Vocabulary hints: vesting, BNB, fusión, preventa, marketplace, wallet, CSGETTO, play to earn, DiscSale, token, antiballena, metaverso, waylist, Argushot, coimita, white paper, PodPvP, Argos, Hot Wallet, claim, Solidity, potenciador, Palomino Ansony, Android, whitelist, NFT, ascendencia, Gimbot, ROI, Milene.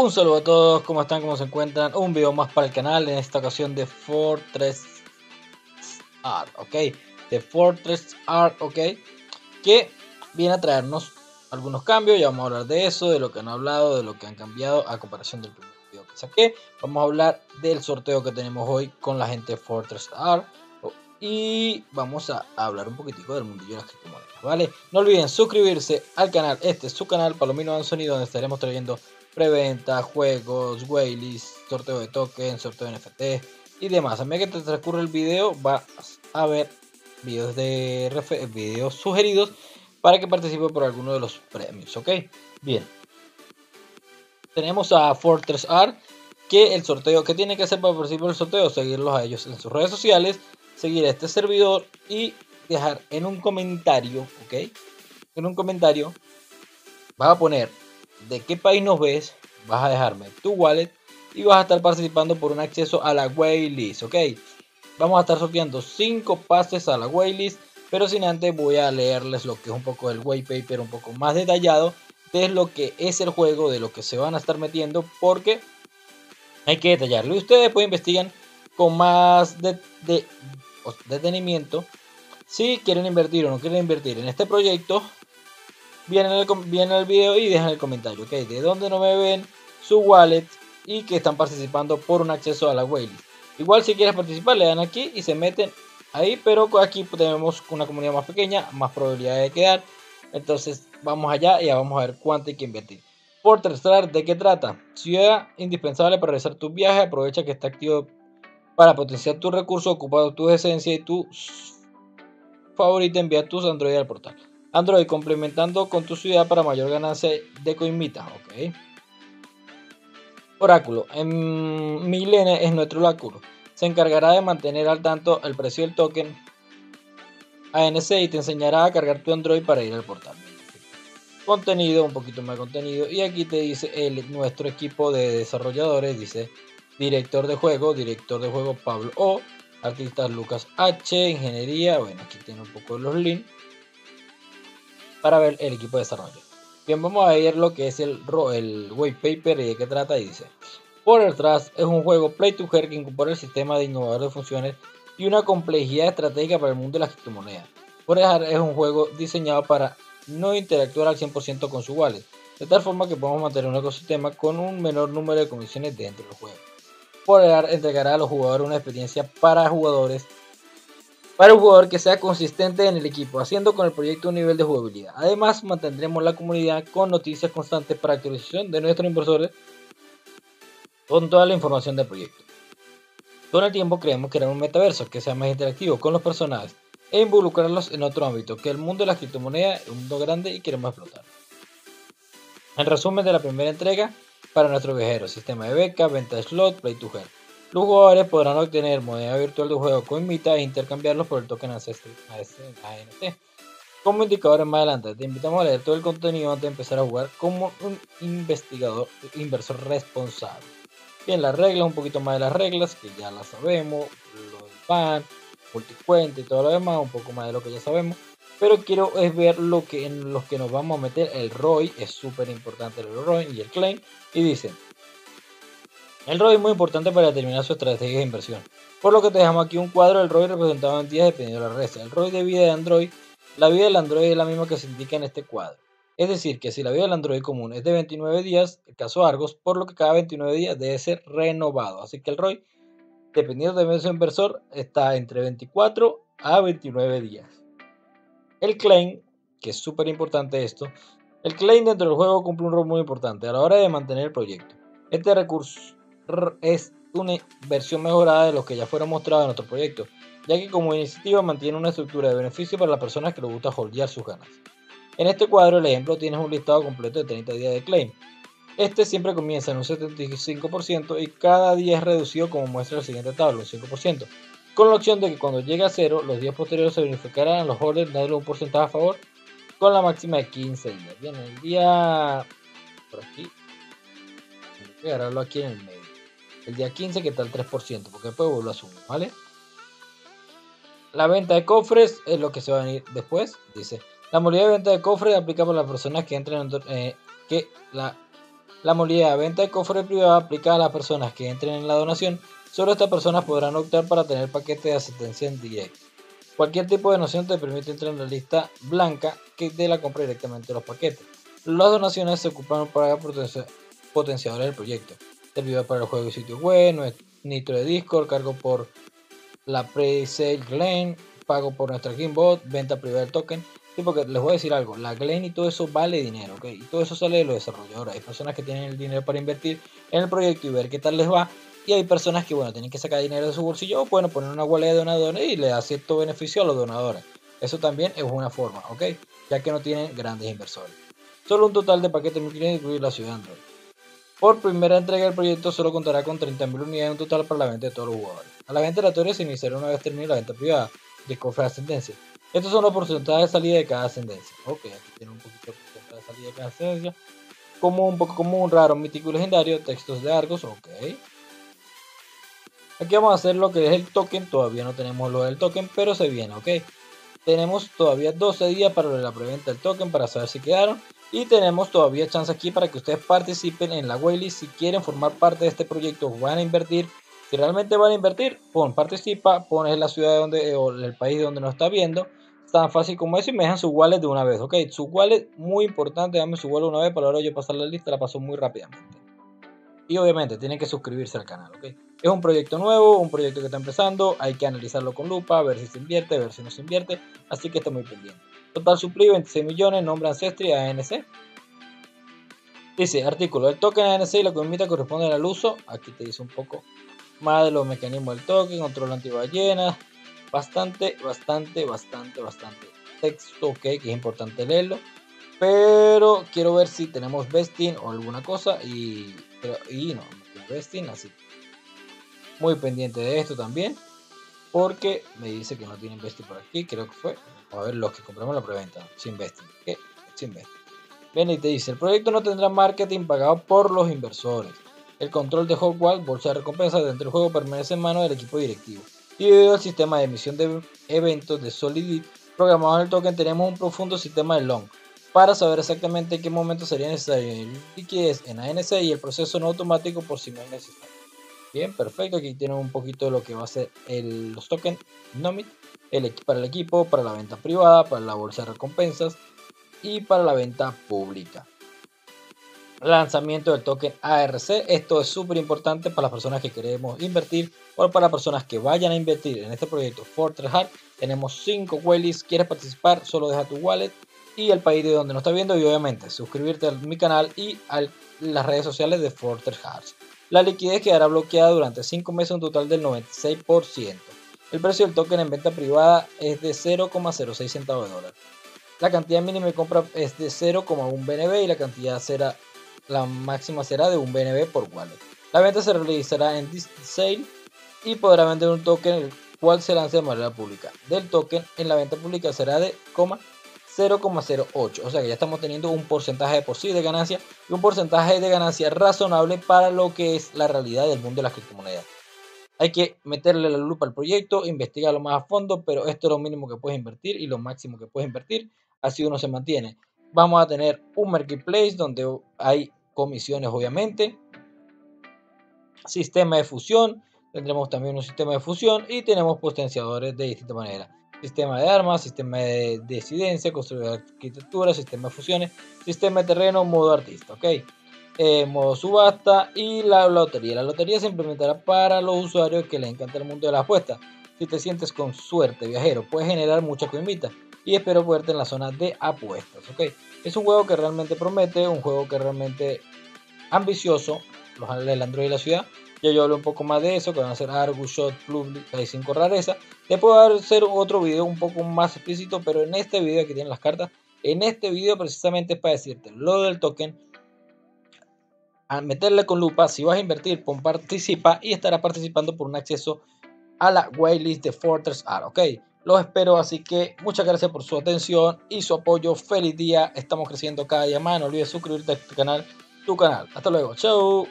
Un saludo a todos, ¿cómo están? ¿Cómo se encuentran? Un video más para el canal, en esta ocasión de FortressArt, ¿ok? De FortressArt, ¿ok? Que viene a traernos algunos cambios, ya vamos a hablar de eso, de lo que han hablado, de lo que han cambiado a comparación del primer video que saqué. Vamos a hablar del sorteo que tenemos hoy con la gente de FortressArt y vamos a hablar un poquitico del mundillo de las criptomonedas, ¿vale? No olviden suscribirse al canal, este es su canal, Palomino Ansony, donde estaremos trayendo preventa, juegos, waylist, sorteo de token, sorteo de NFT y demás. A medida que te transcurre el video vas a ver videos sugeridos para que participes por alguno de los premios, ¿ok? Bien. Tenemos a FortressArt, que el sorteo que tiene que hacer para participar del sorteo, seguirlos a ellos en sus redes sociales, seguir a este servidor y dejar en un comentario, ¿ok? En un comentario vas a poner de qué país nos ves, vas a dejarme tu wallet y vas a estar participando por un acceso a la waylist, ok. Vamos a estar sorteando 5 pases a la waylist, pero sin antes voy a leerles lo que es un poco el white paper, un poco más detallado de lo que es el juego, de lo que se van a estar metiendo, porque hay que detallarlo y ustedes pues investigan con más detenimiento si quieren invertir o no quieren invertir en este proyecto. Vienen el video y dejan el comentario, ok, de dónde no me ven, su wallet y que están participando por un acceso a la waylist. Igual si quieres participar le dan aquí y se meten ahí, pero aquí tenemos una comunidad más pequeña, más probabilidad de quedar. Entonces vamos allá y ya vamos a ver cuánto hay que invertir. FortressArt, ¿de qué trata? Ciudad indispensable para realizar tu viaje, aprovecha que está activo para potenciar tus recursos, ocupado tu esencia y tu favorita, envía tus Android al portal. Android complementando con tu ciudad para mayor ganancia de coimita, ok. Oráculo, en Milene es nuestro oráculo, se encargará de mantener al tanto el precio del token ANC y te enseñará a cargar tu Android para ir al portal. Contenido, un poquito más de contenido, y aquí te dice nuestro equipo de desarrolladores, dice director de juego Pablo O, artistas Lucas H, ingeniería, bueno aquí tiene un poco de los links para ver el equipo de desarrollo. Bien, vamos a ver lo que es el white paper y de qué trata. Y dice: FortressArt es un juego play to earn que incorpora el sistema de innovador de funciones y una complejidad estratégica para el mundo de las criptomonedas. FortressArt es un juego diseñado para no interactuar al 100% con su wallet, de tal forma que podemos mantener un ecosistema con un menor número de comisiones dentro del juego. FortressArt entregará a los jugadores una experiencia para un jugador que sea consistente en el equipo, haciendo con el proyecto un nivel de jugabilidad. Además, mantendremos la comunidad con noticias constantes para actualización de nuestros inversores con toda la información del proyecto. Con el tiempo creemos crear un metaverso que sea más interactivo con los personajes e involucrarlos en otro ámbito, que el mundo de las criptomonedas es un mundo grande y queremos explotar. En resumen de la primera entrega para nuestros viajeros, sistema de beca, venta de slot, play to earn. Los jugadores podrán obtener moneda virtual de juego coimita e intercambiarlos por el token ANC. Como indicadores más adelante, te invitamos a leer todo el contenido antes de empezar a jugar como un inversor responsable. Bien, las reglas, un poquito más de las reglas que ya las sabemos, lo del ban, multicuenta y todo lo demás, un poco más de lo que ya sabemos. Pero quiero es ver lo que en los que nos vamos a meter. El ROI es súper importante, el ROI y el claim. Y dicen: el ROI es muy importante para determinar su estrategia de inversión, por lo que te dejamos aquí un cuadro del ROI representado en días dependiendo de la resta. El ROI de vida de Android, la vida del Android es la misma que se indica en este cuadro. Es decir, que si la vida del Android común es de 29 días, el caso Argos, por lo que cada 29 días debe ser renovado. Así que el ROI, dependiendo de su inversor, está entre 24 a 29 días. El claim, que es súper importante esto, el claim dentro del juego cumple un rol muy importante a la hora de mantener el proyecto. Este recurso es una versión mejorada de los que ya fueron mostrados en nuestro proyecto, ya que como iniciativa mantiene una estructura de beneficio para las personas que les gusta holdear sus ganas. En este cuadro, el ejemplo, tienes un listado completo de 30 días de claim. Este siempre comienza en un 75% y cada día es reducido, como muestra la siguiente tabla, un 5%, con la opción de que cuando llegue a 0, los días posteriores se beneficiarán a los holders dándole un porcentaje a favor con la máxima de 15 días. Bien, el día por aquí, voy a agarrarlo aquí en el medio. El día 15 que está al 3%, porque después vuelvo a subir, ¿vale? La venta de cofres es lo que se va a venir después. Dice: la modalidad de venta de cofres aplica para las personas que entren en, que la La modalidad de venta de cofre privada aplica a las personas que entren en la donación. Solo estas personas podrán optar para tener paquetes de ascendencia en directo. Cualquier tipo de donación te permite entrar en la lista blanca que te la compra directamente los paquetes. Las donaciones se ocupan para potenciadores del proyecto. Servidor para el juego y sitio web, nitro de Discord, cargo por la pre-sale claim, pago por nuestra Gimbot, venta privada del token. Sí, porque les voy a decir algo, la claim y todo eso vale dinero, ¿ok? Y todo eso sale de los desarrolladores. Hay personas que tienen el dinero para invertir en el proyecto y ver qué tal les va. Y hay personas que, bueno, tienen que sacar dinero de su bolsillo o, bueno, poner una wallet de donadores y le da cierto beneficio a los donadores. Eso también es una forma, ¿ok? Ya que no tienen grandes inversores. Solo un total de paquetes multimedia incluye la ciudad Android. Por primera entrega del proyecto solo contará con 30.000 unidades en total para la venta de todos los jugadores. A la venta aleatoria se iniciará una vez terminada la venta privada de cofre de ascendencia. Estos son los porcentajes de salida de cada ascendencia. Ok, aquí tiene un poquito de porcentaje de salida de cada ascendencia. Común, poco común, raro, mítico y legendario. Textos de Argos, ok. Aquí vamos a hacer lo que es el token. Todavía no tenemos lo del token, pero se viene, ok. Tenemos todavía 12 días para la preventa del token para saber si quedaron. Y tenemos todavía chance aquí para que ustedes participen en la waylist. Si quieren formar parte de este proyecto, van a invertir. Si realmente van a invertir, pon participa, pones la ciudad donde, o el país donde nos está viendo. Tan fácil como eso y me dejan su wallet de una vez, ok. Su wallet, muy importante, dame su wallet una vez para ahora yo pasar la lista, la paso muy rápidamente. Y obviamente tienen que suscribirse al canal, ok. Es un proyecto nuevo, un proyecto que está empezando, hay que analizarlo con lupa, ver si se invierte, ver si no se invierte, así que está muy pendiente. Total supplido 26 millones, nombre ancestry ANC. Dice, artículo, el token ANC y la coimita corresponden al uso, aquí te dice un poco más de los mecanismos del token, control antiballena, bastante texto, ok, que es importante leerlo, pero quiero ver si tenemos vesting o alguna cosa y no, vesting, así muy pendiente de esto también porque me dice que no tienen vesting por aquí, creo que fue, a ver los que compramos la preventa, sin vesting, ¿qué? Sin vesting. Ven y te dice, el proyecto no tendrá marketing pagado por los inversores, el control de Hot Wallet, bolsa de recompensas dentro del juego permanece en manos del equipo directivo. Y debido al sistema de emisión de eventos de Solidity programado en el token, tenemos un profundo sistema de long para saber exactamente en qué momento sería necesario liquidez en ANC y el proceso no automático por si no es necesario. Bien, perfecto. Aquí tienen un poquito de lo que va a ser los tokens Nomit para el equipo, para la venta privada, para la bolsa de recompensas y para la venta pública. Lanzamiento del token ARC, esto es súper importante para las personas que queremos invertir o para personas que vayan a invertir en este proyecto FortressArt. Tenemos 5 waylists, quieres participar, solo deja tu wallet y el país de donde nos está viendo y obviamente suscribirte a mi canal y a las redes sociales de FortressArt. La liquidez quedará bloqueada durante 5 meses, un total del 96%. El precio del token en venta privada es de 0,06 centavos de dólar. La cantidad mínima de compra es de 0,1 BNB y la cantidad será la máxima será de 1 BNB por wallet. La venta se realizará en DiscSale y podrá vender un token el cual se lance de manera pública. Del token en la venta pública será de 0,08. O sea que ya estamos teniendo un porcentaje de por sí de ganancia y un porcentaje de ganancia razonable para lo que es la realidad del mundo de las criptomonedas. Hay que meterle la lupa al proyecto, investigarlo más a fondo, pero esto es lo mínimo que puedes invertir y lo máximo que puedes invertir. Así uno se mantiene. Vamos a tener un marketplace donde hay comisiones obviamente, sistema de fusión, tendremos también un sistema de fusión y tenemos potenciadores de distintas maneras, sistema de armas, sistema de desidencia, construir arquitectura, sistema de fusiones, sistema de terreno, modo artista, ok, modo subasta y la lotería. La lotería se implementará para los usuarios que les encanta el mundo de las apuestas. Si te sientes con suerte viajero puedes generar muchas coimitas y espero verte en la zona de apuestas, ok. Es un juego que realmente promete, un juego que realmente ambicioso, el Android y la ciudad. Yo hablé un poco más de eso, que van a ser Argushot, hay 5 rarezas. Les puedo hacer otro video un poco más explícito, pero en este video aquí tienen las cartas. En este video precisamente es para decirte lo del token, a meterle con lupa, si vas a invertir, pon participa y estarás participando por un acceso a la whitelist de FortressArt, ok. Los espero, así que muchas gracias por su atención y su apoyo. Feliz día, estamos creciendo cada día más. No olvides suscribirte a este canal, tu canal. Hasta luego, chao.